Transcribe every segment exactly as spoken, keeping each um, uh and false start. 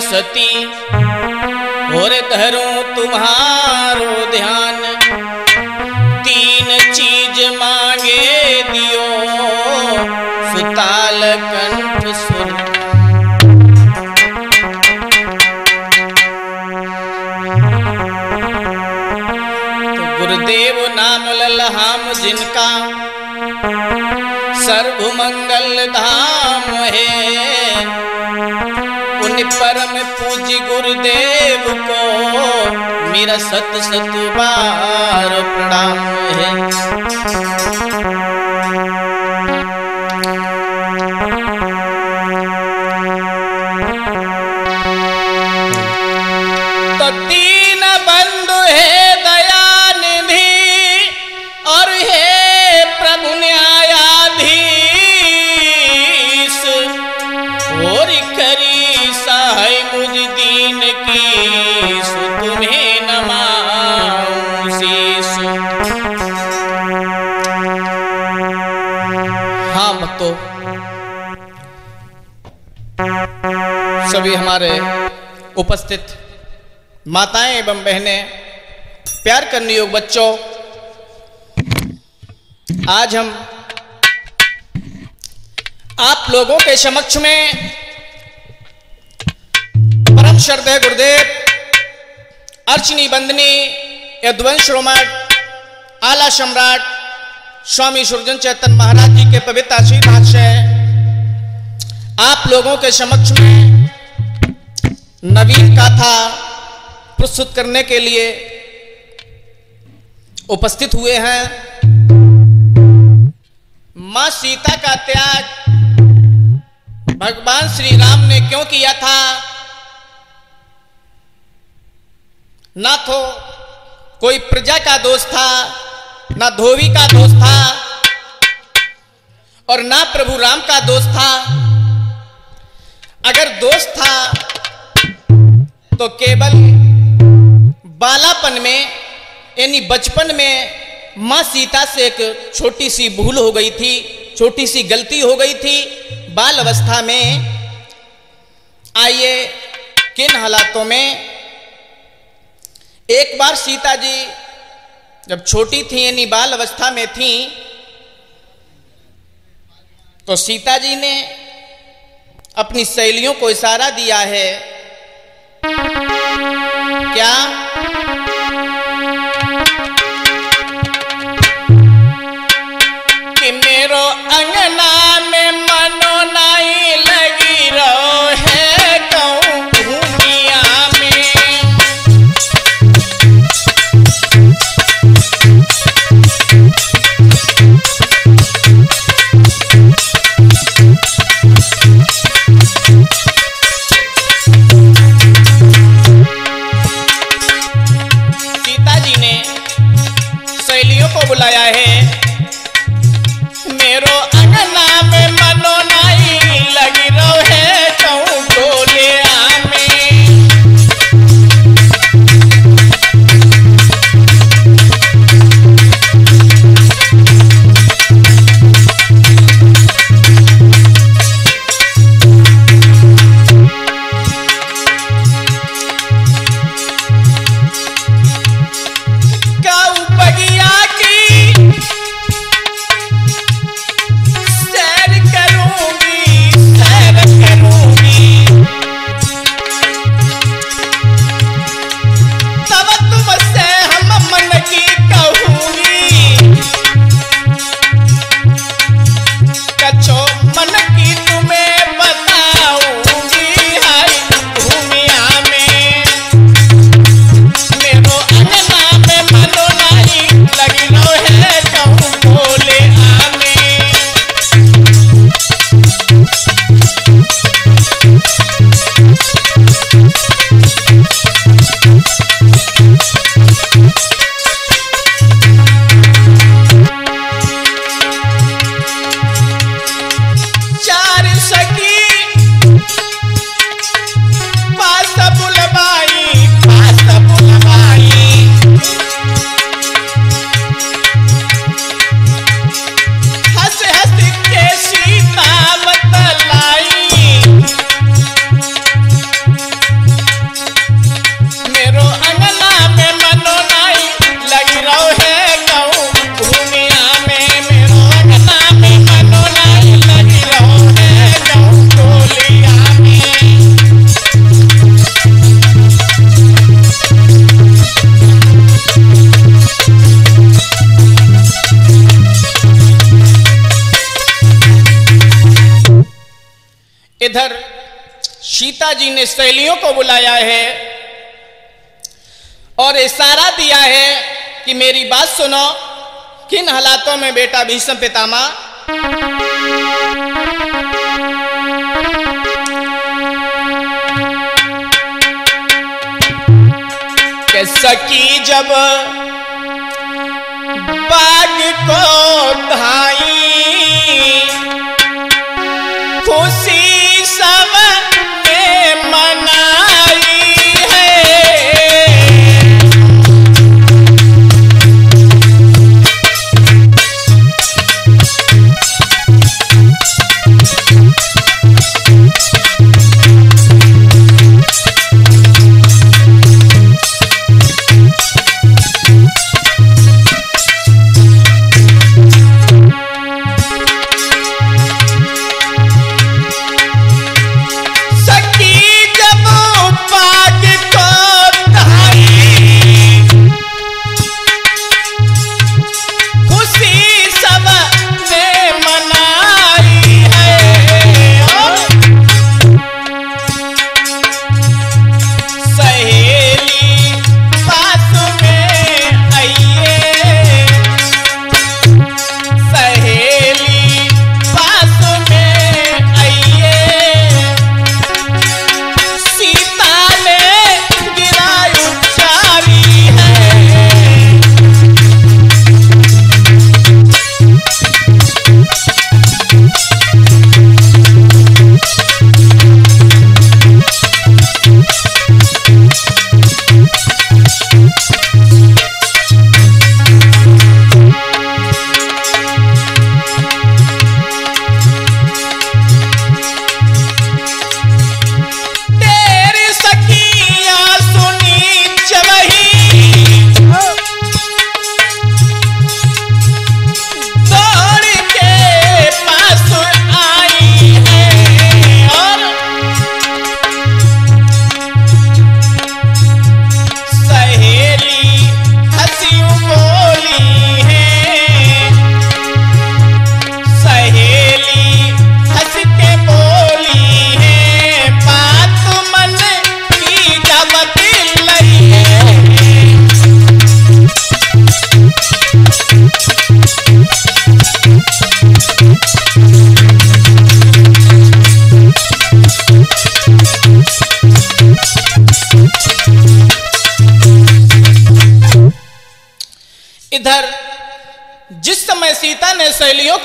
सती और धरूं तुम्हारो ध्यान। तीन चीज मांगे दियो सुताल कंठ सुन। तो गुरुदेव नाम ललहाम जिनका सर्व मंगल धाम है, परम पूज्य गुरुदेव को मेरा सत सत बार प्रणाम है। तो तीन बंधु है दयानिधि और है प्रभु न्यायाधीश, और करी सहाय मुझ दीन की सु तुम्हें नमाऊं शीश। हम तो सभी हमारे उपस्थित माताएं एवं बहनें, प्यार करने योग्य बच्चों, आज हम आप लोगों के समक्ष में श्रद्धेय गुरुदेव अर्चनी बंदनी यदुवंश श्रोमण आला सम्राट स्वामी सुरजन चैतन्य महाराज जी के पवित्र आशीर्वाद से आप लोगों के समक्ष में नवीन कथा प्रस्तुत करने के लिए उपस्थित हुए हैं। मां सीता का त्याग भगवान श्री राम ने क्यों किया था? ना तो कोई प्रजा का दोष था, ना धोबी का दोष था, और ना प्रभु राम का दोष था। अगर दोष था तो केवल बालापन में यानी बचपन में मां सीता से एक छोटी सी भूल हो गई थी, छोटी सी गलती हो गई थी बाल अवस्था में। आइए किन हालातों में, एक बार सीता जी जब छोटी थी यानी बाल अवस्था में थी, तो सीता जी ने अपनी सहेलियों को इशारा दिया है। क्या? कि मेरो अंगना में मनो नाई लगी रहो है बुलाया है। मेरो अंगना में मनो नाई लगी रो है कहूं डोले इधर सीता जी ने सहेलियों को बुलाया है और इशारा दिया है कि मेरी बात सुनो, किन हालातों में बेटा भीष्म पितामह कैसा की जब बाग को धाई खुशी सब ने मनाई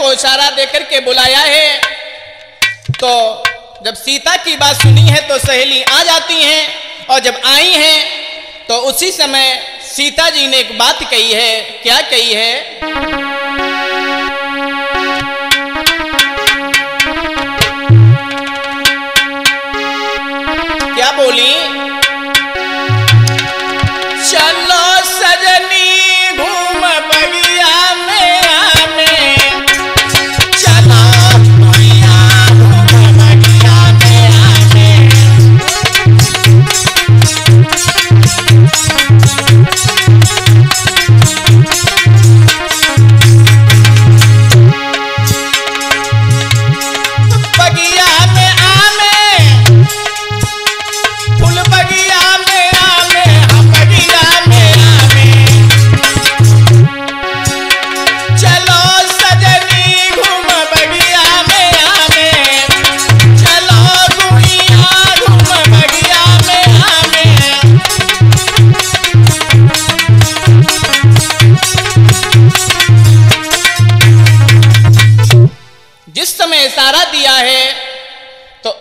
को इशारा देकर के बुलाया है। तो जब सीता की बात सुनी है तो सहेली आ जाती हैं और जब आई हैं तो उसी समय सीता जी ने एक बात कही है। क्या कही है? क्या बोली? चलो सजनी घूम बगिया में आने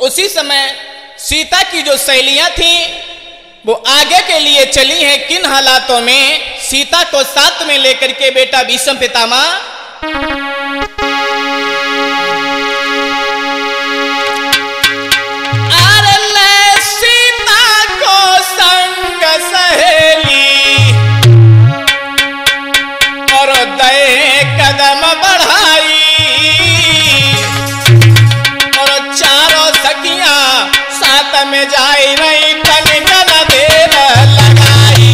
उसी समय सीता की जो सहेलियां थीं वो आगे के लिए चली हैं। किन हालातों में सीता को साथ में लेकर के बेटा भीष्म पितामह अरे ले सीता को संग सहेली और दए कदम बढ़ाई में जाए नहीं तन गल देर लगाई।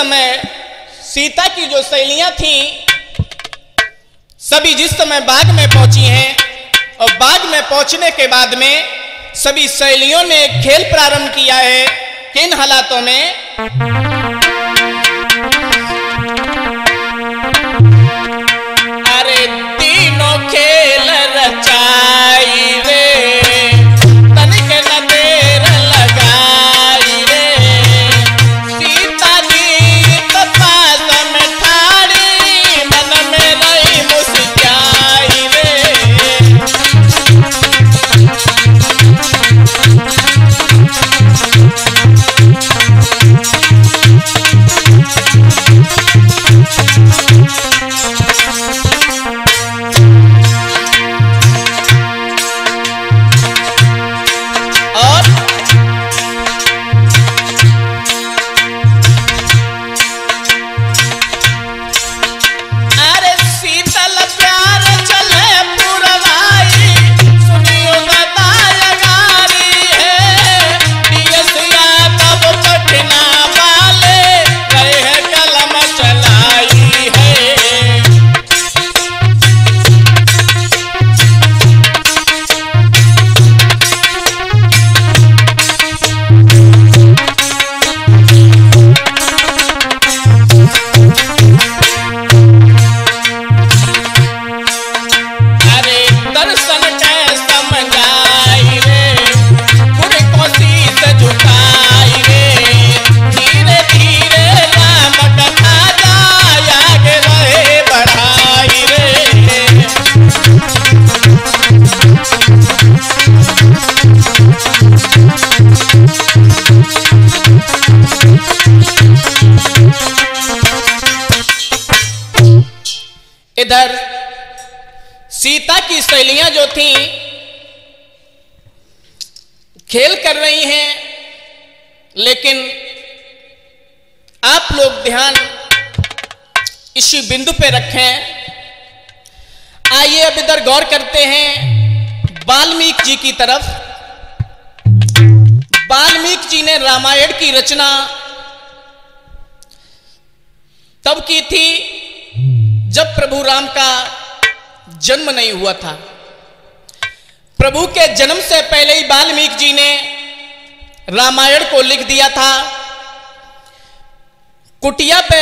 समय सीता की जो सहेलियां थीं सभी जिस समय बाग में पहुंची हैं और बाग में पहुंचने के बाद में सभी सहेलियों ने खेल प्रारंभ किया है। किन हालातों में? इधर सीता की सहेलियां जो थीं खेल कर रही हैं, लेकिन आप लोग ध्यान इसी बिंदु पे रखें। आइए अब इधर गौर करते हैं वाल्मीकि जी की तरफ। वाल्मीकि जी ने रामायण की रचना तब की थी जब प्रभु राम का जन्म नहीं हुआ था। प्रभु के जन्म से पहले ही वाल्मीकि जी ने रामायण को लिख दिया था। कुटिया पे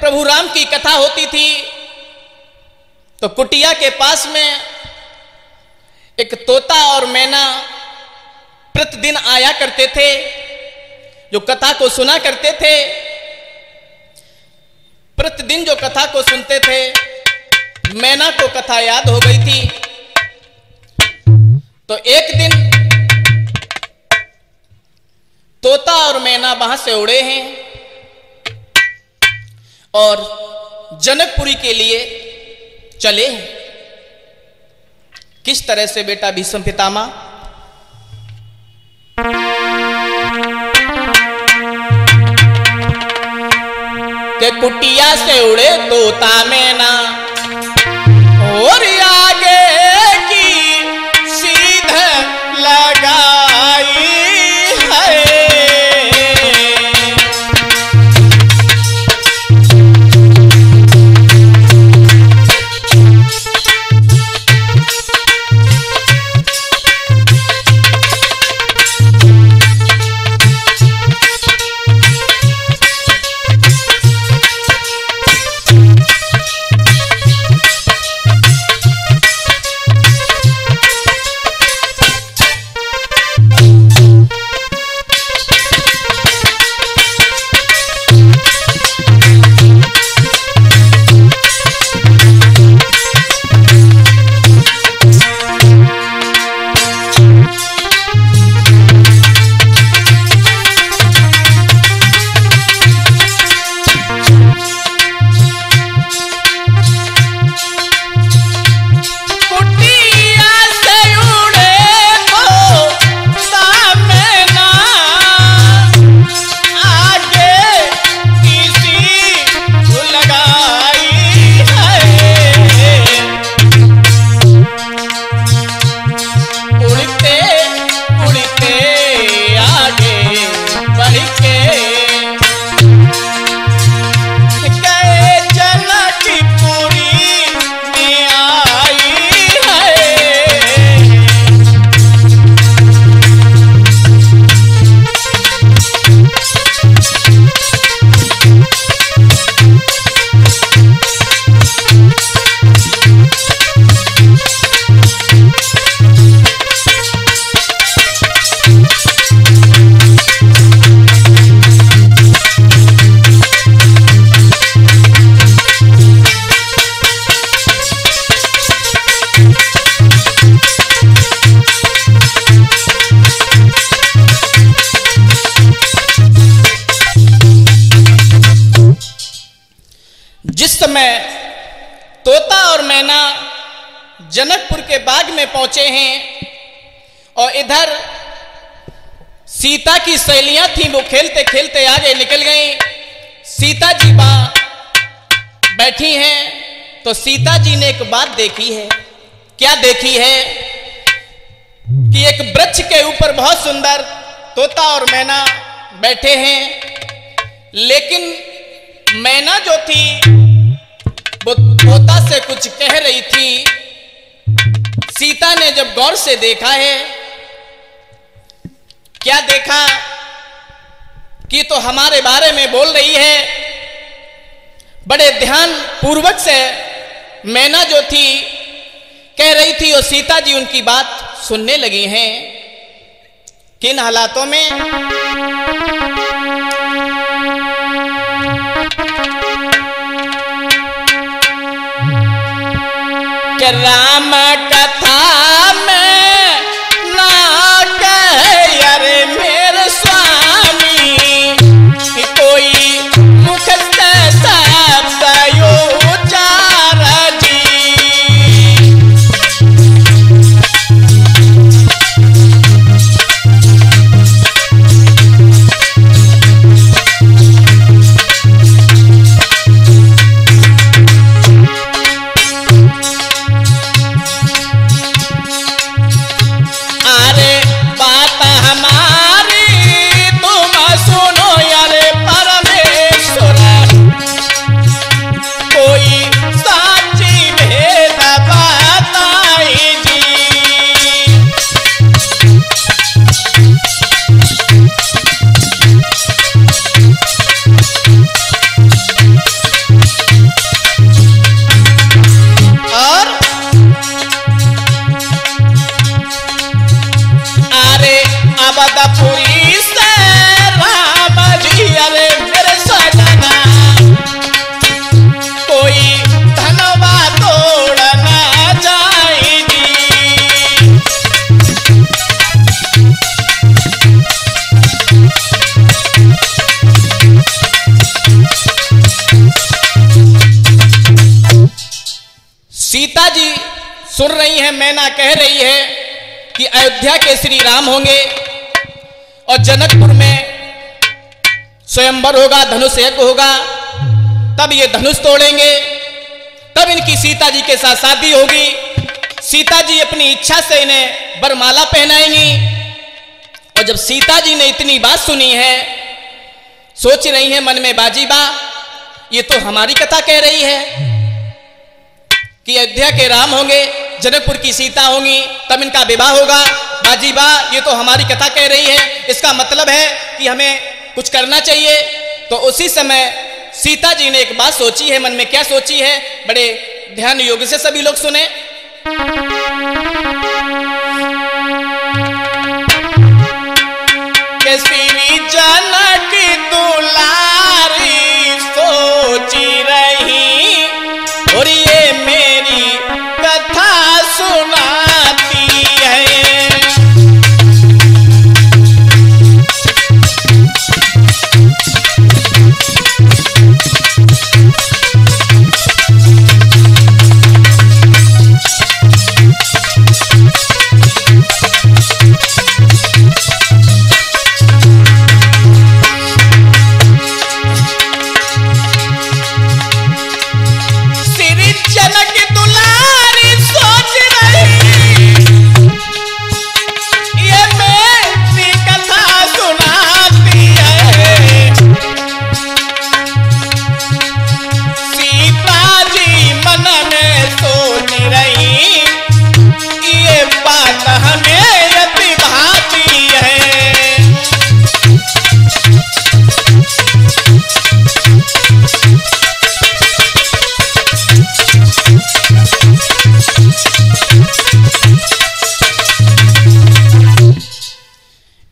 प्रभु राम की कथा होती थी तो कुटिया के पास में एक तोता और मैना प्रतिदिन आया करते थे जो कथा को सुना करते थे। प्रतिदिन जो कथा को सुनते थे मैना को कथा याद हो गई थी। तो एक दिन तोता और मैना वहां से उड़े हैं और जनकपुरी के लिए चले हैं। किस तरह से बेटा भीष्म पितामह? के कुटिया से उड़े तोता मैना और आगे की सीध लगाई है। समय तोता और मैना जनकपुर के बाग में पहुंचे हैं और इधर सीता की सहेलियां थीं, वो खेलते खेलते आगे निकल गईं। सीता जी वहां बैठी हैं तो सीता जी ने एक बात देखी है। क्या देखी है कि एक वृक्ष के ऊपर बहुत सुंदर तोता और मैना बैठे हैं, लेकिन मैना जो थी वो तोता से कुछ कह रही थी। सीता ने जब गौर से देखा है, क्या देखा कि तो हमारे बारे में बोल रही है। बड़े ध्यान पूर्वक से मैना जो थी कह रही थी और सीता जी उनकी बात सुनने लगी हैं। किन हालातों में? कि राम कथा में सुन रही है, मैना कह रही है कि अयोध्या के श्री राम होंगे और जनकपुर में स्वयंवर होगा, धनुष एक होगा, तब ये धनुष तोड़ेंगे, तब इनकी सीता जी के साथ शादी होगी, सीता जी अपनी इच्छा से इन्हें वरमाला पहनाएंगी। और जब सीता जी ने इतनी बात सुनी है, सोच रही है मन में, बाजीबा ये तो हमारी कथा कह रही है कि अयोध्या के राम होंगे, जनकपुर की सीता होंगी, तब इनका विवाह होगा। बाजीबा ये तो हमारी कथा कह रही है, इसका मतलब है कि हमें कुछ करना चाहिए। तो उसी समय सीता जी ने एक बात सोची है, मन में क्या सोची है बड़े ध्यान योग से सभी लोग सुने। जनक दुलारी सोची रही और ये मेरी कथा सुनाती है।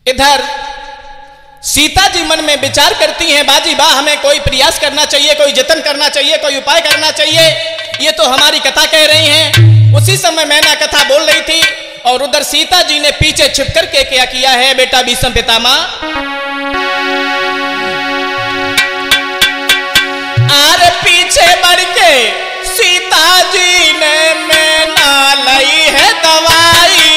इधर सीता जी मन में विचार करती हैं, बाजी बा हमें कोई प्रयास करना चाहिए, कोई जतन करना चाहिए, कोई उपाय करना चाहिए, ये तो हमारी कथा कह रही हैं। उसी समय मैना कथा बोल रही थी और उधर सीता जी ने पीछे छिप करके क्या किया है बेटा भीष्म पितामह। और पीछे बढ़ के सीता जी ने मैं ना लाई है दवाई।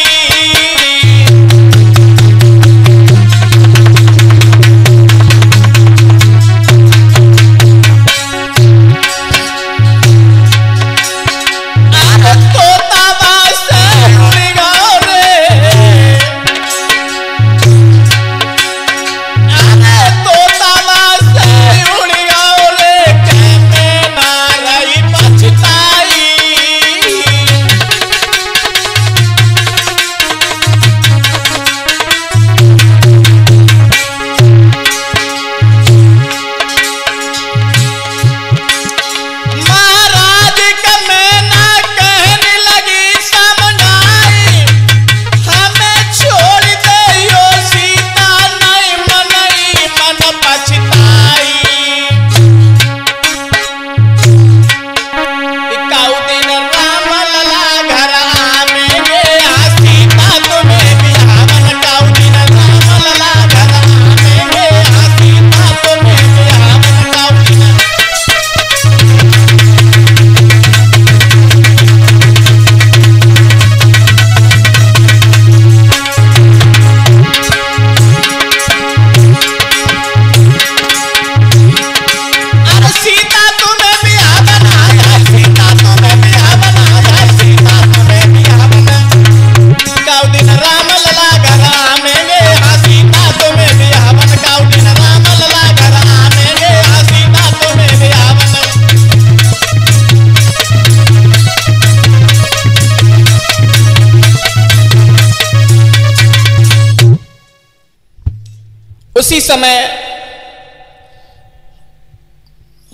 उसी समय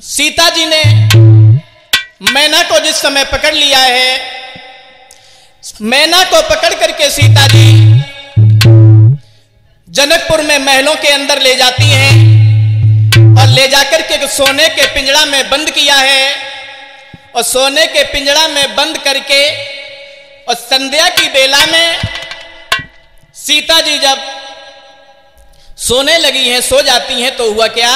सीता जी ने मैना को जिस समय पकड़ लिया है, मैना को पकड़ करके सीता जी जनकपुर में महलों के अंदर ले जाती हैं और ले जाकर के सोने के पिंजड़ा में बंद किया है। और सोने के पिंजड़ा में बंद करके और संध्या की बेला में सीता जी जब सोने लगी हैं, सो जाती हैं, तो हुआ क्या,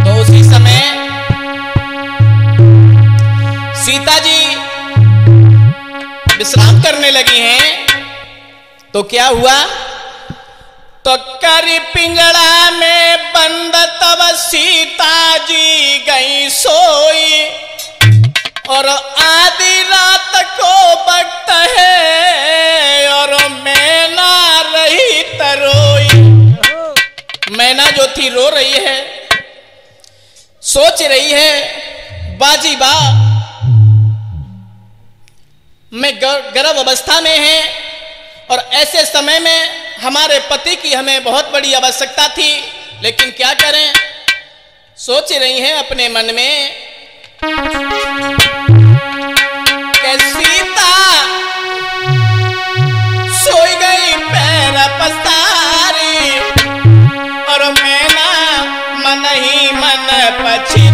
तो उसी समय सीता जी विश्राम करने लगी हैं, तो क्या हुआ, तो करी पिंजड़ा में बंद तब सीता जी गई सोई। और आधी रात को वक्त है और मैना रही तरोई। मैना जो थी रो रही है, सोच रही है बाजी बा मैं गर्भ अवस्था में है और ऐसे समय में हमारे पति की हमें बहुत बड़ी आवश्यकता थी, लेकिन क्या करें, सोच रही हैं अपने मन में कि सीता सोई गई पैर पसारी और मैना मन ही मन पछी।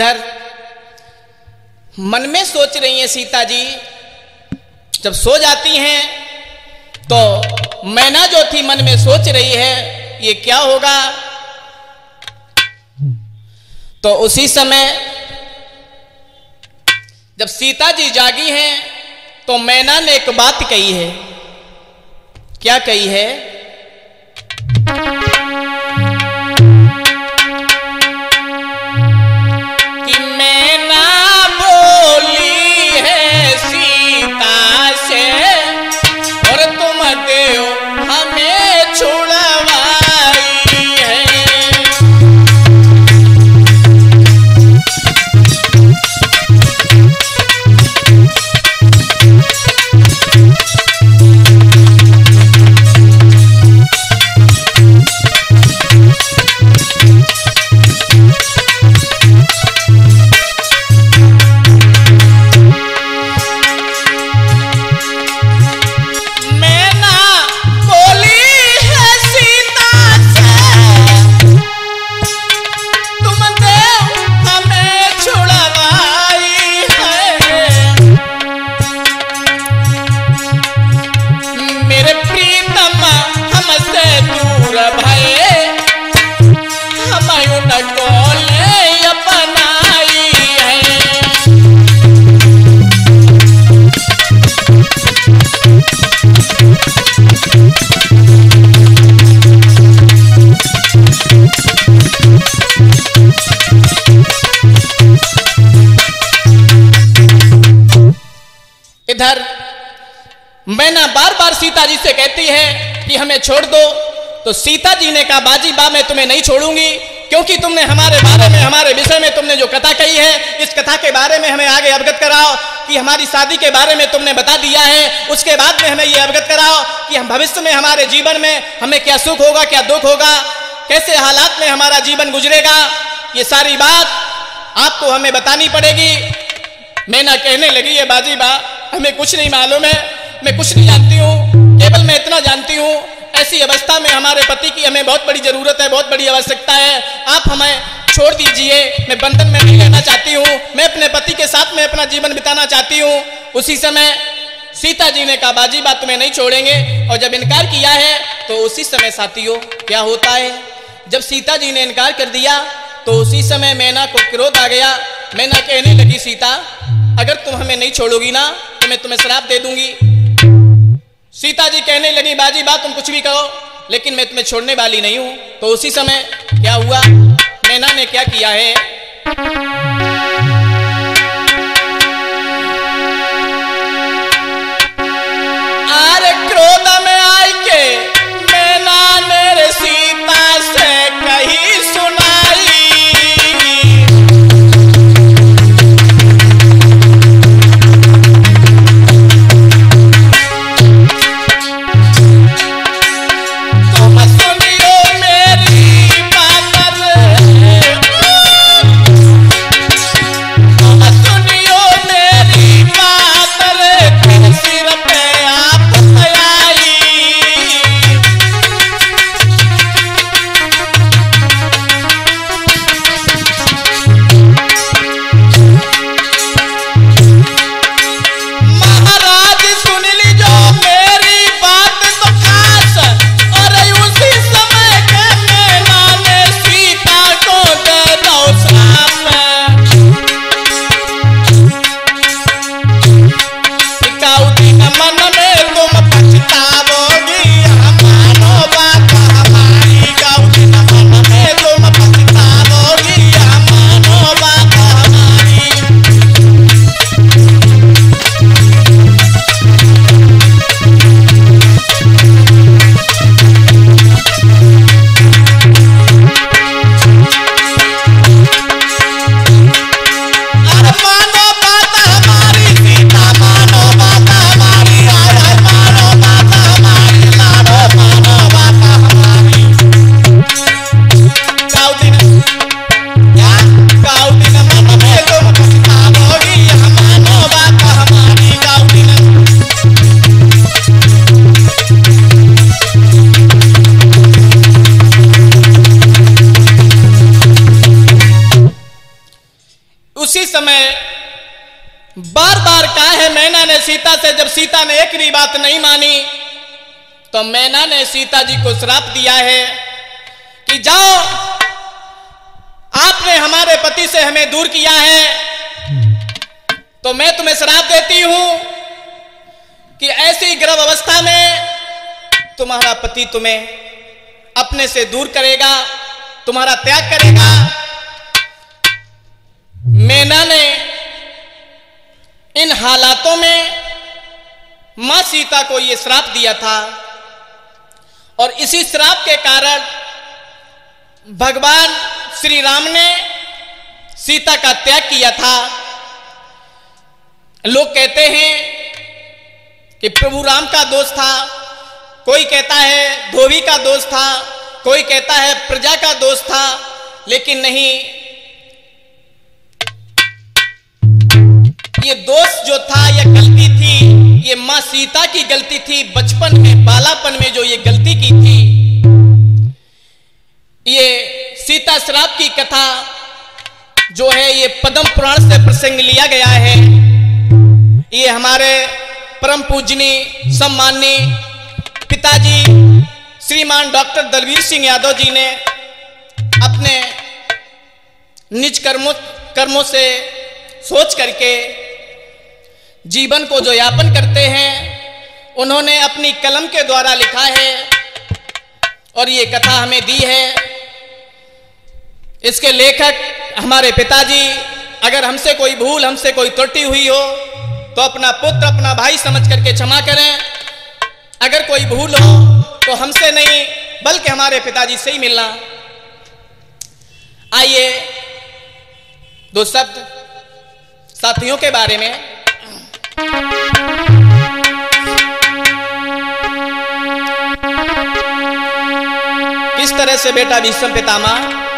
इधर मन में सोच रही हैं सीता जी, जब सो जाती हैं तो मैना जो थी मन में सोच रही है ये क्या होगा। तो उसी समय जब सीता जी जागी हैं तो मैना ने एक बात कही है। क्या कही है? इधर मैना बार बार सीता जी से कहती है कि हमें छोड़ दो, तो सीता जी ने कहा बाजी बा मैं तुम्हें नहीं छोड़ूंगी, क्योंकि तुमने हमारे बारे में, हमारे विषय में तुमने जो कथा कही है, इस कथा के बारे में हमें आगे अवगत कराओ कि हमारी शादी के बारे में तुमने बता दिया है, उसके बाद में हमें ये अवगत कराओ कि हम भविष्य में हमारे जीवन में हमें क्या सुख होगा, क्या दुख होगा, कैसे हालात में हमारा जीवन गुजरेगा, ये सारी बात आपको हमें बतानी पड़ेगी। मैना कहने लगी है बाजी बा हमें कुछ नहीं मालूम है, मैं कुछ नहीं जानती हूँ, केवल मैं इतना जानती हूँ ऐसी अवस्था में हमारे पति की हमें बहुत बड़ी जरूरत है, बहुत बड़ी आवश्यकता है, आप हमें छोड़ दीजिए, मैं बंधन में नहीं रहना चाहती हूँ, मैं अपने पति के साथ में अपना जीवन बिताना चाहती हूँ। उसी समय सीता जी ने कहा बाजी बात तुम्हें नहीं छोड़ेंगे, और जब इनकार किया है तो उसी समय साथियों क्या होता है, जब सीता जी ने इनकार कर दिया तो उसी समय मैना को क्रोध आ गया। मैना कहने लगी सीता अगर तुम हमें नहीं छोड़ोगी ना तो मैं तुम्हें श्राप दे दूंगी। सीता जी कहने लगी बाजी बात तुम कुछ भी कहो लेकिन मैं तुम्हें छोड़ने वाली नहीं हूं। तो उसी समय क्या हुआ, मैना ने क्या किया है, सीता से, जब सीता ने एक भी बात नहीं मानी तो मैना ने सीता जी को श्राप दिया है कि जाओ, आपने हमारे पति से हमें दूर किया है तो मैं तुम्हें श्राप देती हूं कि ऐसी गर्भ अवस्था में तुम्हारा पति तुम्हें अपने से दूर करेगा, तुम्हारा त्याग करेगा। मैना ने इन हालातों में मां सीता को यह श्राप दिया था और इसी श्राप के कारण भगवान श्री राम ने सीता का त्याग किया था। लोग कहते हैं कि प्रभु राम का दोष था, कोई कहता है धोबी का दोष था, कोई कहता है प्रजा का दोष था, लेकिन नहीं, ये दोष जो था, यह गलती थी, ये मां सीता की गलती थी। बचपन में, बालापन में जो ये गलती की थी, ये सीता श्राप की कथा जो है ये पद्म पुराण से प्रसंग लिया गया है। ये हमारे परम पूजनीय सम्माननीय पिताजी श्रीमान डॉक्टर दलवीर सिंह यादव जी ने अपने निज कर्मों कर्मों से सोच करके जीवन को जो यापन करते हैं, उन्होंने अपनी कलम के द्वारा लिखा है और ये कथा हमें दी है। इसके लेखक हमारे पिताजी, अगर हमसे कोई भूल, हमसे कोई त्रुटि हुई हो तो अपना पुत्र, अपना भाई समझ करके क्षमा करें। अगर कोई भूल हो तो हमसे नहीं बल्कि हमारे पिताजी से ही मिलना। आइए दो शब्द साथियों के बारे में। किस तरह से बेटा विषम पितामह